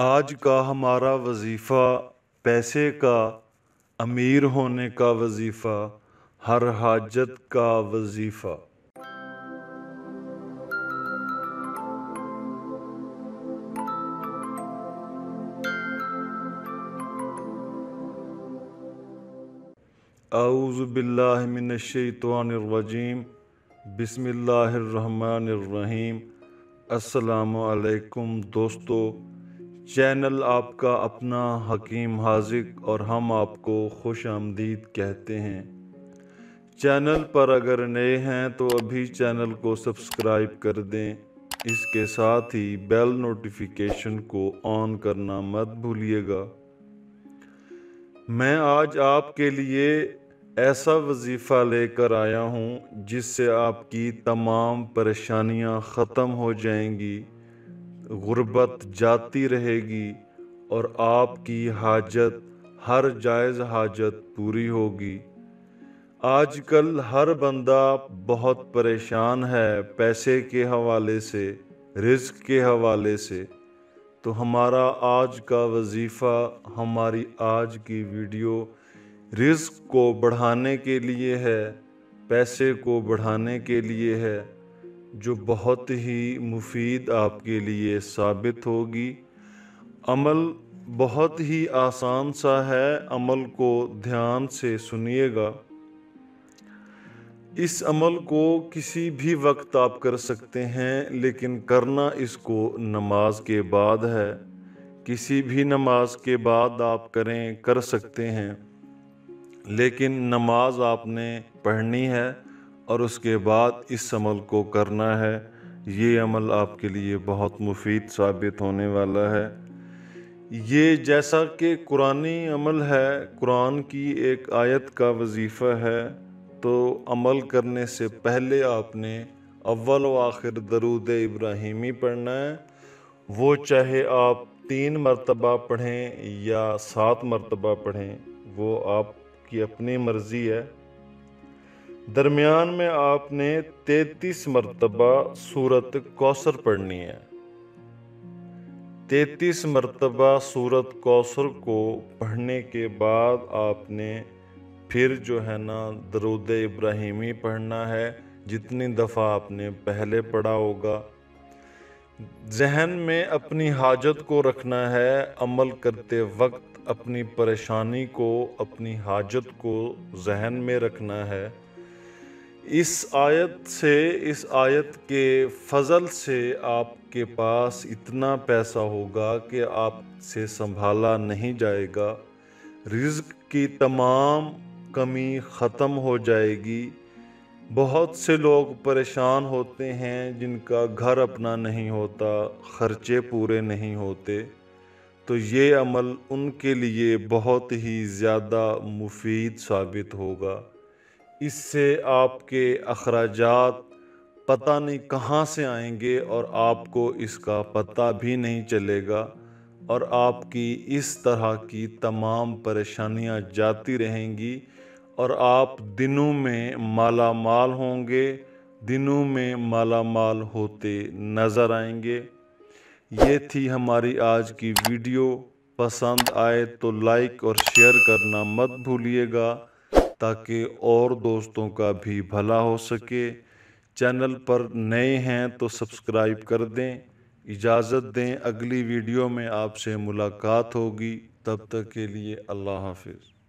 आज का हमारा वजीफ़ा, पैसे का अमीर होने का वजीफ़ा, हर हाजत का वजीफ़ा। औज़ु बिल्लाहि मिनश्शैतानिर रजीम, बिस्मिल्लाहिर्रहमानिर्रहीम। अस्सलामु अलैकुम दोस्तों, चैनल आपका अपना हकीम हाज़िक और हम आपको खुश आमदीद कहते हैं। चैनल पर अगर नए हैं तो अभी चैनल को सब्सक्राइब कर दें, इसके साथ ही बेल नोटिफिकेशन को ऑन करना मत भूलिएगा। मैं आज आपके लिए ऐसा वजीफ़ा लेकर आया हूँ जिससे आपकी तमाम परेशानियाँ ख़त्म हो जाएंगी, गुर्बत जाती रहेगी और आपकी हाजत, हर जायज़ हाजत पूरी होगी। आजकल हर बंदा बहुत परेशान है पैसे के हवाले से, रिज़्क़ के हवाले से। तो हमारा आज का वजीफ़ा, हमारी आज की वीडियो रिज़्क़ को बढ़ाने के लिए है, पैसे को बढ़ाने के लिए है, जो बहुत ही मुफीद आपके लिए साबित होगी। अमल बहुत ही आसान सा है, अमल को ध्यान से सुनिएगा। इस अमल को किसी भी वक्त आप कर सकते हैं, लेकिन करना इसको नमाज के बाद है। किसी भी नमाज के बाद आप करें, कर सकते हैं, लेकिन नमाज आपने पढ़नी है और उसके बाद इस अमल को करना है। ये अमल आपके लिए बहुत मुफीद साबित होने वाला है। ये जैसा कि कुरानी अमल है, कुरान की एक आयत का वजीफ़ा है, तो अमल करने से पहले आपने अव्वल व आखिर दरूद इब्राहिमी पढ़ना है। वो चाहे आप 3 मरतबा पढ़ें या 7 मरतबा पढ़ें, वो आपकी अपनी मर्ज़ी है। दरमियान में आपने 33 मरतबा सूरत कौसर पढ़नी है। 33 मरतबा सूरत कौसर को पढ़ने के बाद आपने फिर जो है ना दरूद इब्राहिमी पढ़ना है, जितनी दफ़ा आपने पहले पढ़ा होगा। जहन में अपनी हाजत को रखना है, अमल करते वक्त अपनी परेशानी को, अपनी हाजत को जहन में रखना है। इस आयत से, इस आयत के फजल से आपके पास इतना पैसा होगा कि आपसे संभाला नहीं जाएगा। रिज़्क़ की तमाम कमी ख़त्म हो जाएगी। बहुत से लोग परेशान होते हैं जिनका घर अपना नहीं होता, ख़र्चे पूरे नहीं होते, तो ये अमल उनके लिए बहुत ही ज़्यादा मुफीद साबित होगा। इससे आपके अखराजात पता नहीं कहाँ से आएंगे और आपको इसका पता भी नहीं चलेगा, और आपकी इस तरह की तमाम परेशानियाँ जाती रहेंगी और आप दिनों में मालामाल होंगे, दिनों में मालामाल होते नज़र आएंगे। ये थी हमारी आज की वीडियो, पसंद आए तो लाइक और शेयर करना मत भूलिएगा ताकि और दोस्तों का भी भला हो सके। चैनल पर नए हैं तो सब्सक्राइब कर दें। इजाज़त दें, अगली वीडियो में आपसे मुलाकात होगी। तब तक के लिए अल्लाह हाफिज़।